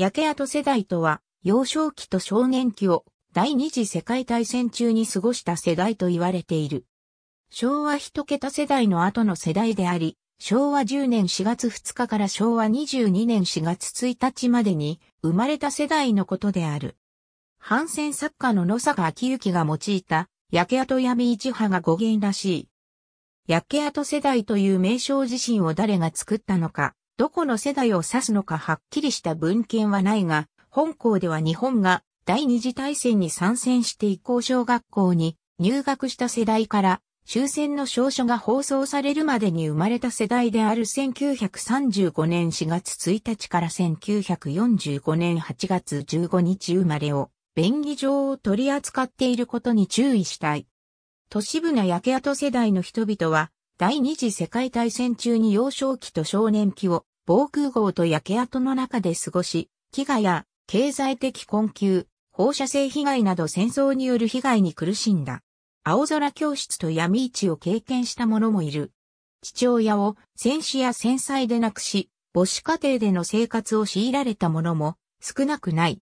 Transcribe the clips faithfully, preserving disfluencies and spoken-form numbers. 焼け跡世代とは、幼少期と少年期を第二次世界大戦中に過ごした世代と言われている。昭和一桁世代の後の世代であり、しょうわじゅうねんしがつふつかからしょうわにじゅうにねんしがつついたちまでに生まれた世代のことである。反戦作家の野坂昭之が用いた焼け跡闇一派が語源らしい。焼け跡世代という名称自身を誰が作ったのか、どこの世代を指すのかはっきりした文献はないが、本校では日本が第二次大戦に参戦して以降小学校に入学した世代から終戦の詔書が放送されるまでに生まれた世代であるせんきゅうひゃくさんじゅうごねんしがつついたちからせんきゅうひゃくよんじゅうごねんはちがつじゅうごにち生まれを便宜上を取り扱っていることに注意したい。都市部な焼け跡世代の人々は第二次世界大戦中に幼少期と少年期を防空壕と焼け跡の中で過ごし、飢餓や経済的困窮、放射性被害など戦争による被害に苦しんだ。青空教室と闇市を経験した者もいる。父親を戦死や戦災で亡くし、母子家庭での生活を強いられた者も少なくない。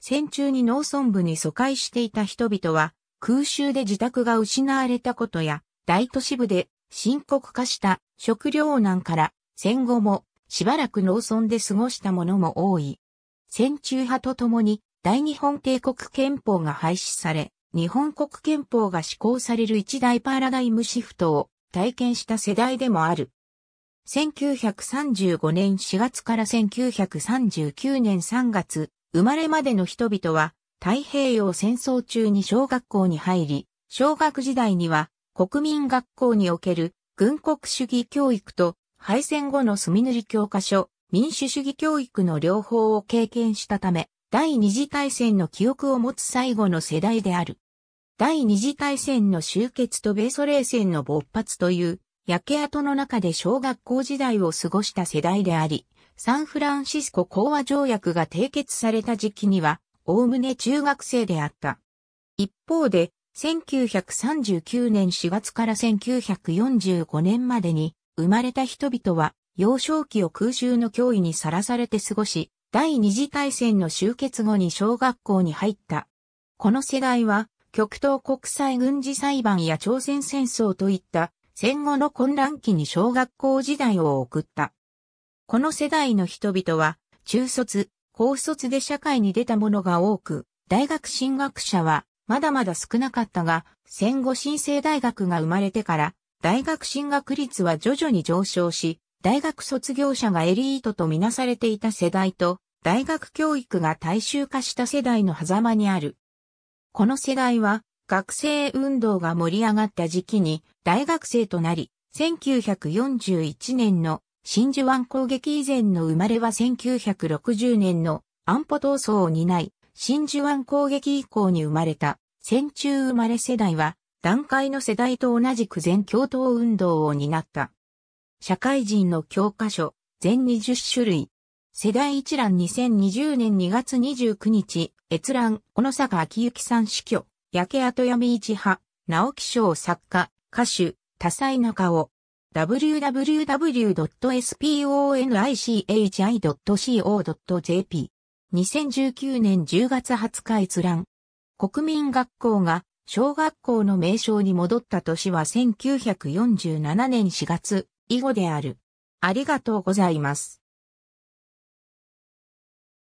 戦中に農村部に疎開していた人々は、空襲で自宅が失われたことや、大都市部で深刻化した食糧難から戦後もしばらく農村で過ごした者も多い。戦中派とともに大日本帝国憲法が廃止され、日本国憲法が施行される一大パラダイムシフトを体験した世代でもある。せんきゅうひゃくさんじゅうごねんしがつからせんきゅうひゃくさんじゅうきゅうねんさんがつ生まれまでの人々は、太平洋戦争中に小学校に入り、小学時代には国民学校における軍国主義教育と敗戦後の墨塗り教科書、民主主義教育の両方を経験したため、第二次大戦の記憶を持つ最後の世代である。第二次大戦の終結と米ソ冷戦の勃発という、焼け跡の中で小学校時代を過ごした世代であり、サンフランシスコ講和条約が締結された時期には、おおむね中学生であった。一方で、せんきゅうひゃくさんじゅうきゅうねんしがつからせんきゅうひゃくよんじゅうごねんまでに生まれた人々は、幼少期を空襲の脅威にさらされて過ごし、第二次大戦の終結後に小学校に入った。この世代は、極東国際軍事裁判や朝鮮戦争といった戦後の混乱期に小学校時代を送った。この世代の人々は、中卒、高卒で社会に出た者が多く、大学進学者はまだまだ少なかったが、戦後新生大学が生まれてから、大学進学率は徐々に上昇し、大学卒業者がエリートとみなされていた世代と、大学教育が大衆化した世代の狭間にある。この世代は、学生運動が盛り上がった時期に大学生となり、せんきゅうひゃくよんじゅういちねんの真珠湾攻撃以前の生まれはせんきゅうひゃくろくじゅうねんの安保闘争を担い、真珠湾攻撃以降に生まれた戦中生まれ世代は、団塊の世代と同じく全共闘運動を担った。社会人の教科書、全にじゅっしゅるい。世代一覧にせんにじゅうねんにがつにじゅうくにち、閲覧、野坂昭之さん死去、焼け跡闇一派、直木賞作家、歌手、多彩な顔。ダブリュダブリュダブリュドットスポニチドットシーオードットジェーピー にせんじゅうきゅうねんじゅうがつはつか閲覧。国民学校が小学校の名称に戻った年はせんきゅうひゃくよんじゅうななねんしがつ以後である。ありがとうございます。